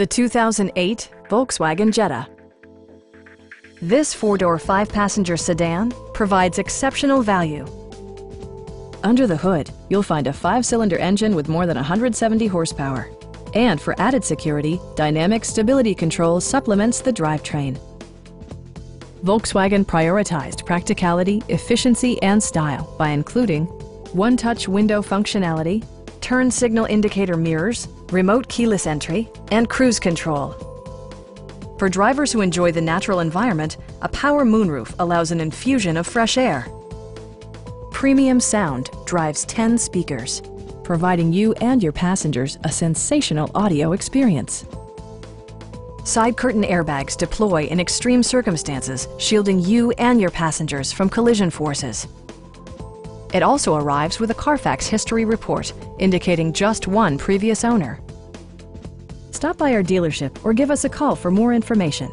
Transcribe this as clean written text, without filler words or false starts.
the 2008 Volkswagen Jetta. This four-door, five-passenger sedan provides exceptional value. Under the hood, you'll find a five-cylinder engine with more than 170 horsepower. And for added security, Dynamic Stability Control supplements the drivetrain. Volkswagen prioritized practicality, efficiency, and style by including one-touch window functionality, turn signal indicator mirrors, remote keyless entry, and cruise control. For drivers who enjoy the natural environment, a power moonroof allows an infusion of fresh air. Premium sound drives 10 speakers, providing you and your passengers a sensational audio experience. Side curtain airbags deploy in extreme circumstances, shielding you and your passengers from collision forces. It also arrives with a Carfax history report, indicating just one previous owner. Stop by our dealership or give us a call for more information.